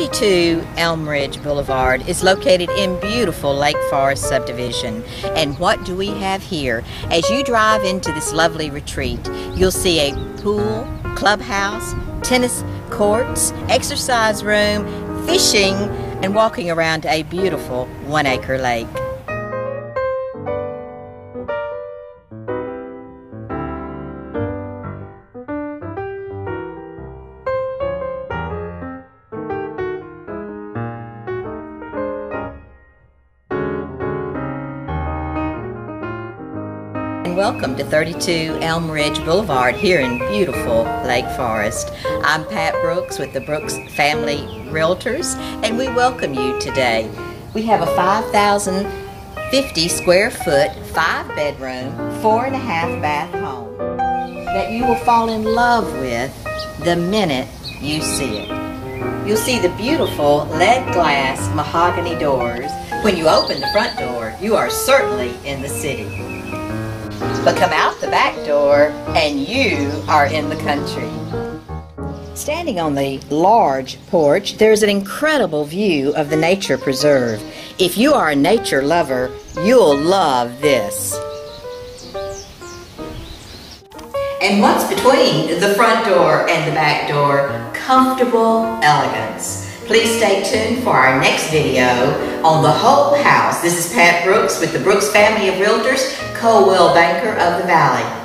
32 Elm Ridge Boulevard is located in beautiful Lake Forest subdivision. And what do we have here? As you drive into this lovely retreat, you'll see a pool, clubhouse, tennis courts, exercise room, fishing, and walking around a beautiful 1-acre lake. Welcome to 32 Elm Ridge Boulevard here in beautiful Lake Forest. I'm Pat Brooks with the Brooks Family Realtors, and we welcome you today. We have a 5,050 square foot, 5-bedroom, 4.5-bath home that you will fall in love with the minute you see it. You'll see the beautiful lead glass mahogany doors. When you open the front door, you are certainly in the city. But come out the back door and you are in the country. Standing on the large porch, there's an incredible view of the nature preserve. If you are a nature lover, you'll love this. And what's between the front door and the back door? Comfortable elegance. Please stay tuned for our next video on the whole house. This is Pat Brooks with the Brooks Family of Realtors, Coldwell Banker of the Valley.